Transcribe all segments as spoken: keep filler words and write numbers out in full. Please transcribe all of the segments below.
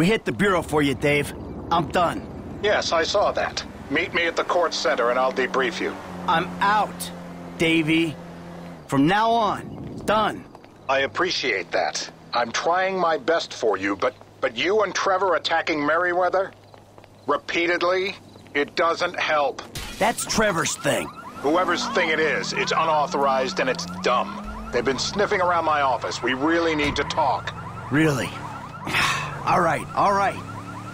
We hit the Bureau for you, Dave. I'm done. Yes, I saw that. Meet me at the court center and I'll debrief you. I'm out, Davey. From now on, done. I appreciate that. I'm trying my best for you, but, but you and Trevor attacking Merryweather? Repeatedly? It doesn't help. That's Trevor's thing. Whoever's thing it is, it's unauthorized and it's dumb. They've been sniffing around my office. We really need to talk. Really? All right, all right.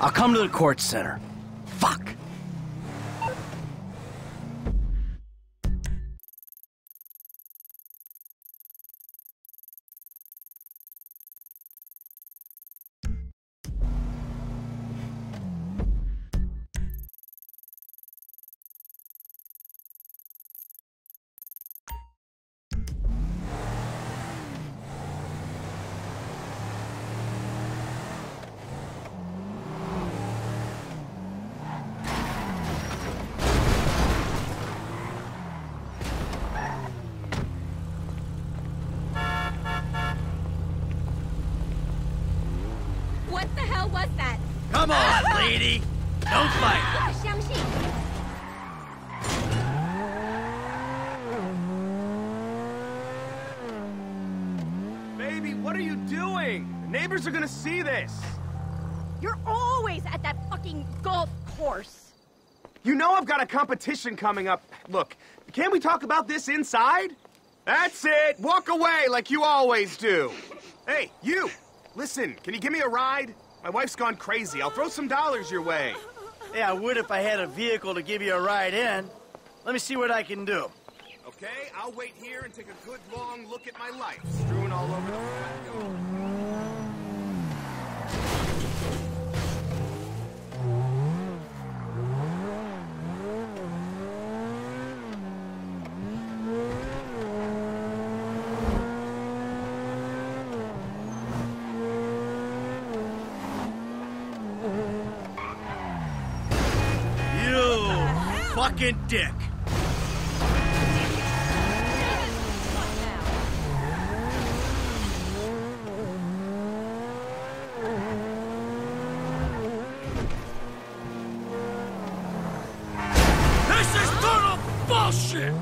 I'll come to the court center. Fuck. Come on, lady! Don't fight! Baby, what are you doing? The neighbors are gonna see this! You're always at that fucking golf course! You know I've got a competition coming up. Look, can't we talk about this inside? That's it! Walk away like you always do! Hey, you! Listen, can you give me a ride? My wife's gone crazy. I'll throw some dollars your way. Yeah, I would if I had a vehicle to give you a ride in. Let me see what I can do. Okay, I'll wait here and take a good long look at my life. Strewn all over the front yard. Fucking dick. This is total bullshit.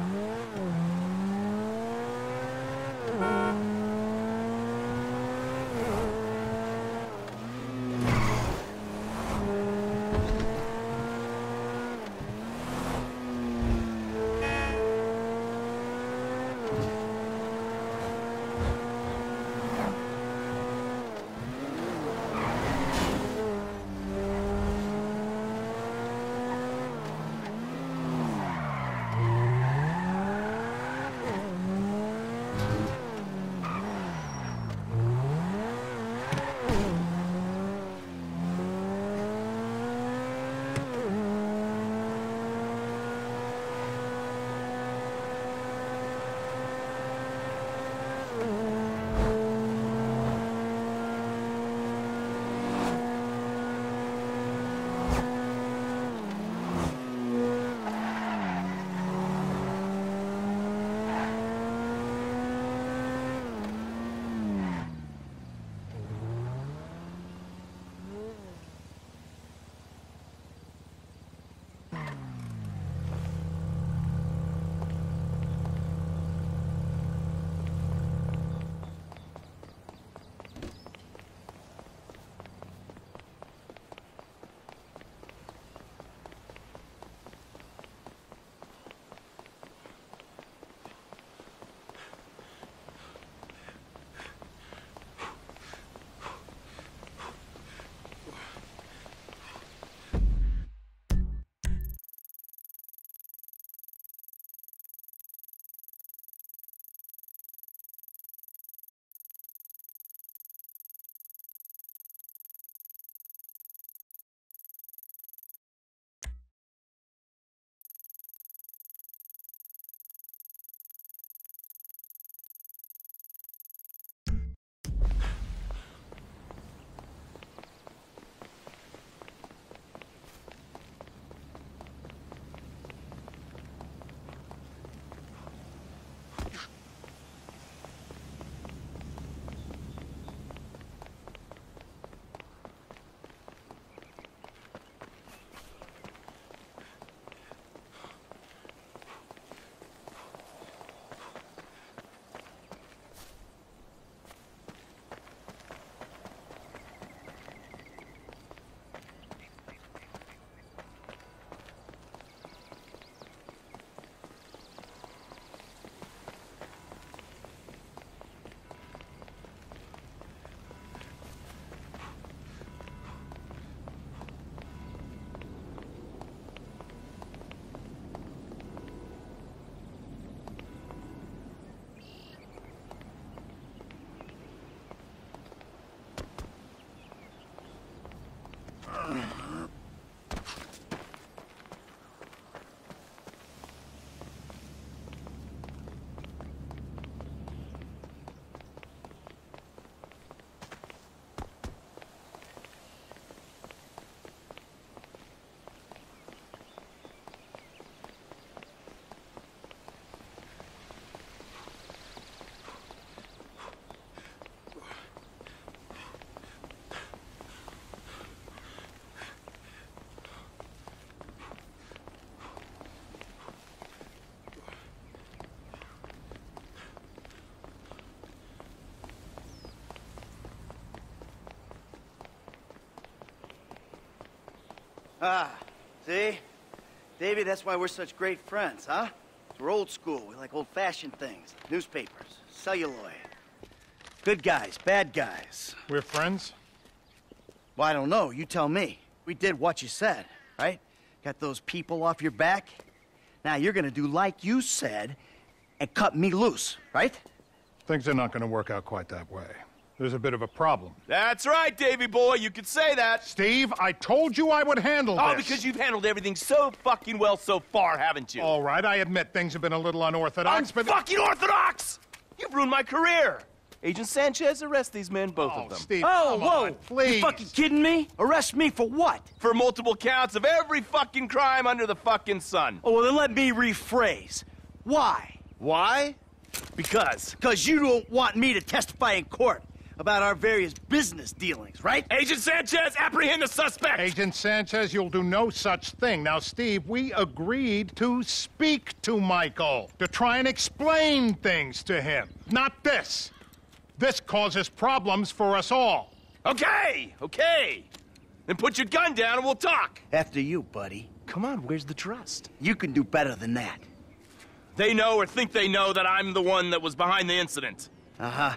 Ah, see? Davey, that's why we're such great friends, huh? We're old school. We like old-fashioned things. Newspapers, celluloid. Good guys, bad guys. We're friends? Well, I don't know. You tell me. We did what you said, right? Got those people off your back. Now you're gonna do like you said and cut me loose, right? Things are not gonna work out quite that way. There's a bit of a problem. That's right, Davey boy. You could say that. Steve, I told you I would handle oh, this. Oh, because you've handled everything so fucking well so far, haven't you? All right, I admit things have been a little unorthodox, but... fucking orthodox! You've ruined my career! Agent Sanchez, arrest these men, both oh, of them. Steve, oh, whoa! On, please. You fucking kidding me? Arrest me for what? For multiple counts of every fucking crime under the fucking sun. Oh, well, then let me rephrase. Why? Why? Because. Because you don't want me to testify in court about our various business dealings, right? Agent Sanchez, apprehend the suspect! Agent Sanchez, you'll do no such thing. Now, Steve, we agreed to speak to Michael, to try and explain things to him. Not this. This causes problems for us all. Okay, okay. Then put your gun down and we'll talk. After you, buddy. Come on, where's the trust? You can do better than that. They know or think they know that I'm the one that was behind the incident. Uh-huh.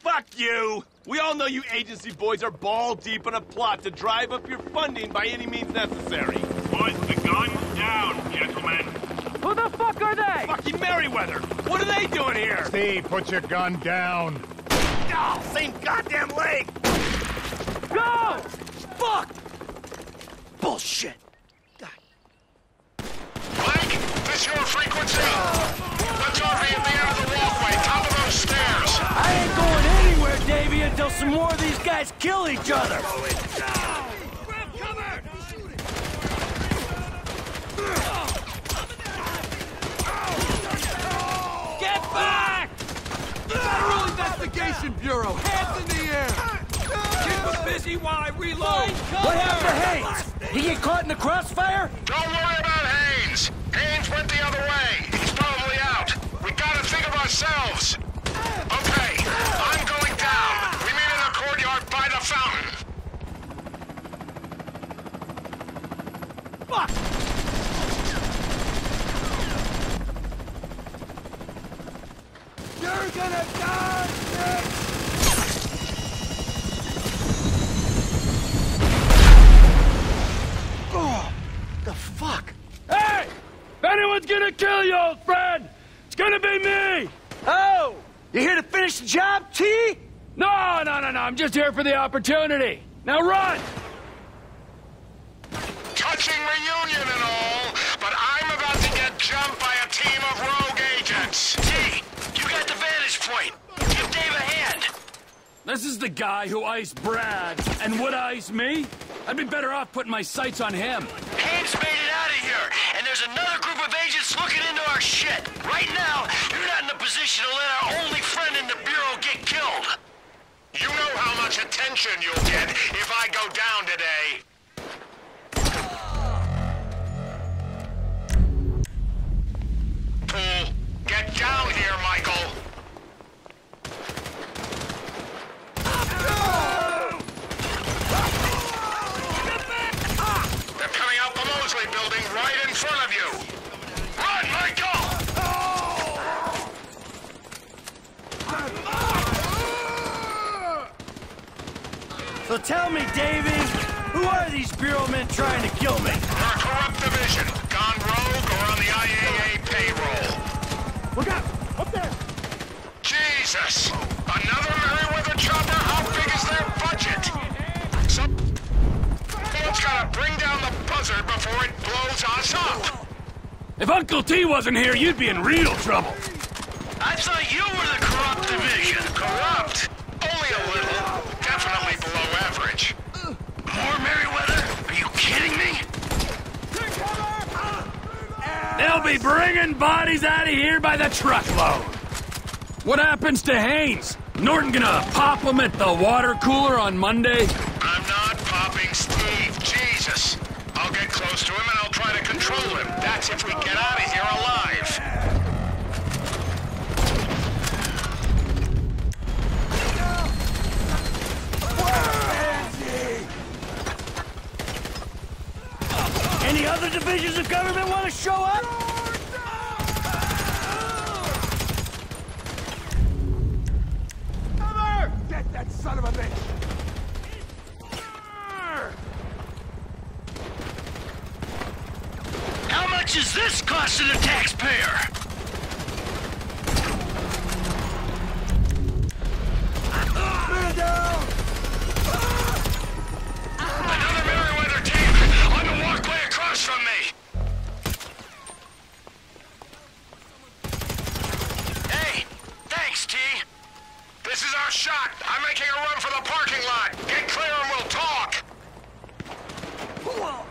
Fuck you. We all know you agency boys are ball deep in a plot to drive up your funding by any means necessary. Put the gun down, gentlemen. Who the fuck are they? Fucking Merryweather. What are they doing here? Steve, put your gun down. Oh, same goddamn leg. Go! Fuck! Bullshit. God. Blake, this your frequency? Let's R V in the air of the walkway, top of those stairs. I ain't going in. Davey, until some more of these guys kill each other. Grab cover! Get back! Federal Investigation Bureau, hands in the air! Keep them busy while I reload. What happened to Haynes? He get caught in the crossfire? Don't worry about Haynes. Haynes went the other way. He's probably out. We gotta think of ourselves. Okay, I'm going down. We meet in the courtyard by the fountain. Fuck! You're gonna die, bitch! Oh, the fuck? Hey! If anyone's gonna kill you, old friend, it's gonna be me! Oh! You here to finish the job, T? No, no, no, no. I'm just here for the opportunity. Now run! Touching reunion and all, but I'm about to get jumped by a team of rogue agents. T, you got the vantage point. Give Dave a hand. This is the guy who iced Brad and would ice me? I'd be better off putting my sights on him. Haynes made it out of here, and there's another group of agents looking into our shit. Right now, you're not in a position to let our only friend in the Bureau get killed. You know how much attention you'll get if I go down today. Pool, get down here, Michael. They're coming out the Mosley building right in front of you. Run, Michael! So tell me, Davey, who are these Bureau men trying to kill me? Our corrupt division, gone rogue or on the I A A payroll. Look out! Up there! Jesus! Another Merryweather chopper? How big is their budget? Someone's gotta bring down the buzzard before it blows us up! If Uncle T wasn't here, you'd be in real trouble. I thought you were the corrupt division. Corrupt? Only a little. Definitely below average. More Merryweather? Are you kidding me? They'll be bringing bodies out of here by the truckload. What happens to Haynes? Norton gonna pop him at the water cooler on Monday? I'm not popping Steve. Jesus. I'll get close to him and I'll try to control him. That's if we get out of here alive. Any other divisions of government want to show up? Cover! Get that son of a bitch! How much is this cost to the taxpayer? Another Merryweather team on the walkway across from me. Hey, thanks, T. This is our shot. I'm making a run for the parking lot. Get clear and we'll talk. Whoa.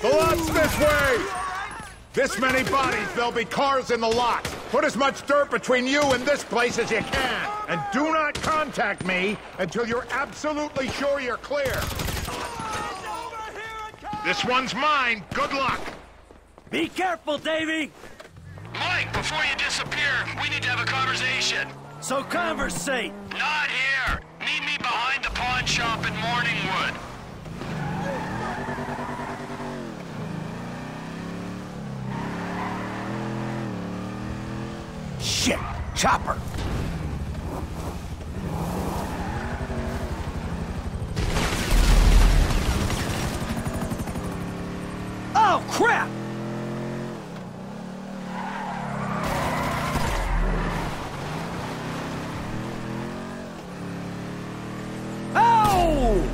The lot's this way! This many bodies, there'll be cars in the lot. Put as much dirt between you and this place as you can. And do not contact me until you're absolutely sure you're clear. This one's mine. Good luck. Be careful, Davey. Mike, before you disappear, we need to have a conversation. So conversate. Not here. Meet me behind the pawn shop in Morningwood. Shit! Chopper! Oh, crap! Oh!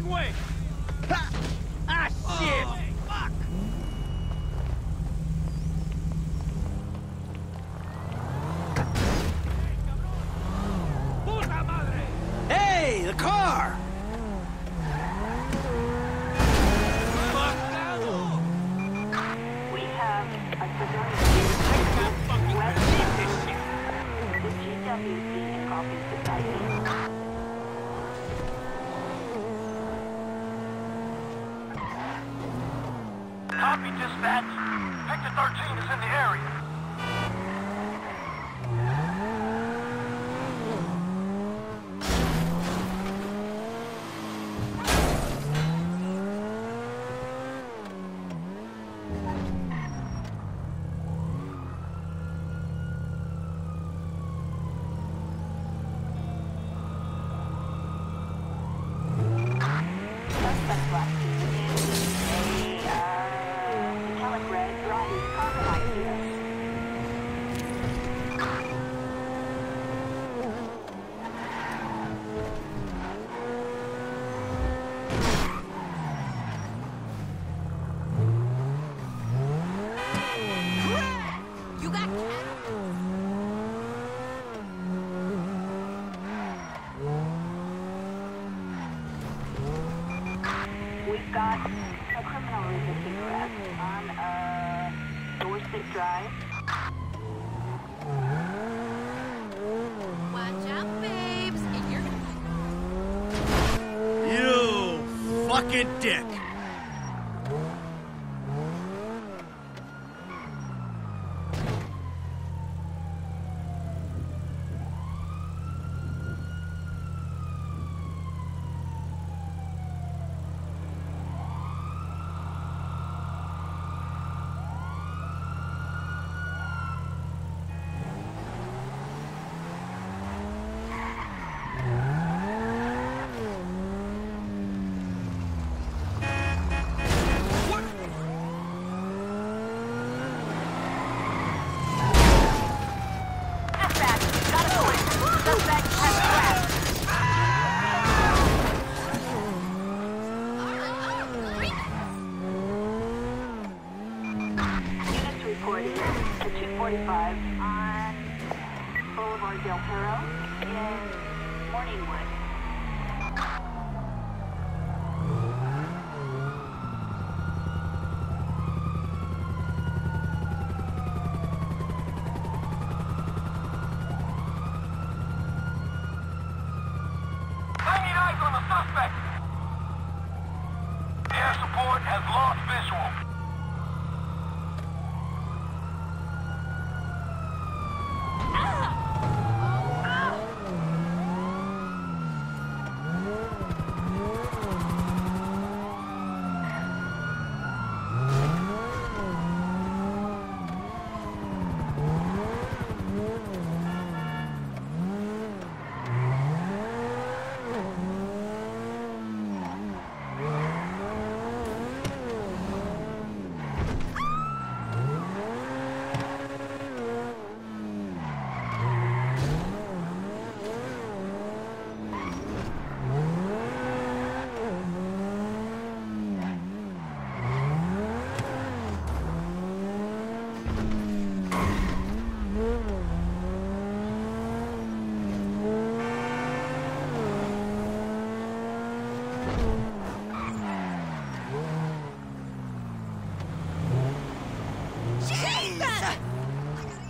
fucking way! Ha! Ah, shit! Oh, fuck! Puta madre! Hey, the car! Fuck that off! We have a civilian. Lester. This shit. The G W C and copies society. Copy dispatch. Victor thirteen is in the area. Get dick. forty-five on Boulevard Del Perro in Morningwood. I need eyes on the suspect! Air support has lost visual.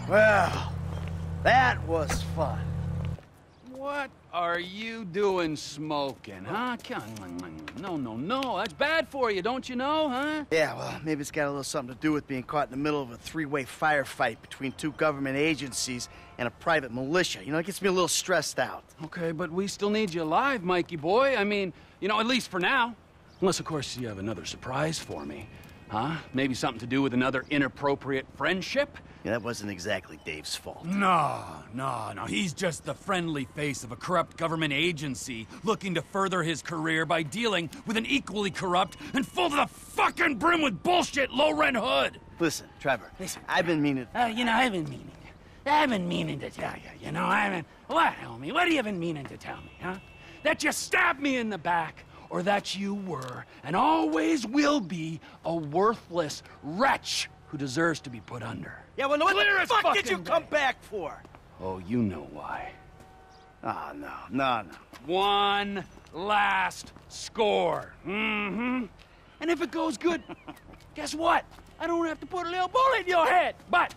Well, that was fun. What are you doing smoking, huh? No, no, no. That's bad for you, don't you know, huh? Yeah, well, maybe it's got a little something to do with being caught in the middle of a three-way firefight between two government agencies and a private militia. You know, it gets me a little stressed out. Okay, but we still need you alive, Mikey boy. I mean, you know, at least for now. Unless, of course, you have another surprise for me. Huh? Maybe something to do with another inappropriate friendship? Yeah, that wasn't exactly Dave's fault. No, no, no. He's just the friendly face of a corrupt government agency looking to further his career by dealing with an equally corrupt and full to the fucking brim with bullshit low-rent hood. Listen, Trevor, listen, I've been meaning... Uh, you know, I've been meaning... I've been meaning to tell you, you know, I've been... What, homie? What have you been meaning to tell me, huh? That you stabbed me in the back... or that you were, and always will be, a worthless wretch who deserves to be put under. Yeah, well, no, what the fuck did you come back for? Oh, you know why. Ah, oh, no, no, no. One last score. Mm-hmm. And if it goes good, guess what? I don't have to put a little bullet in your head. But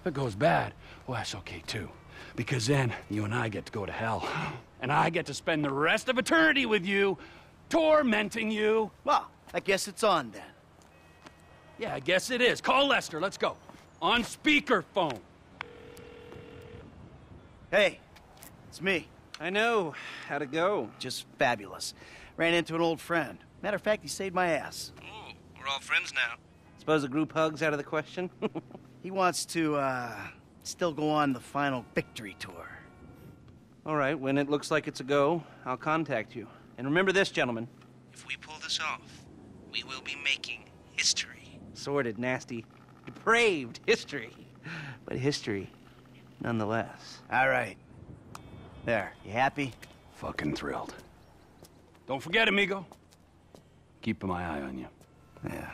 if it goes bad, well, that's okay, too. Because then you and I get to go to hell. And I get to spend the rest of eternity with you, tormenting you. Well, I guess it's on, then. Yeah, I guess it is. Call Lester. Let's go. On speakerphone. Hey, it's me. I know. How'd it go? Just fabulous. Ran into an old friend. Matter of fact, he saved my ass. Ooh, we're all friends now. Suppose a group hug's out of the question? He wants to, uh... still go on the final victory tour. All right, when it looks like it's a go, I'll contact you. And remember this, gentlemen. If we pull this off, we will be making history. Sordid, nasty, depraved history. But history, nonetheless. All right. There, you happy? Fucking thrilled. Don't forget, amigo. Keep my eye on you. Yeah.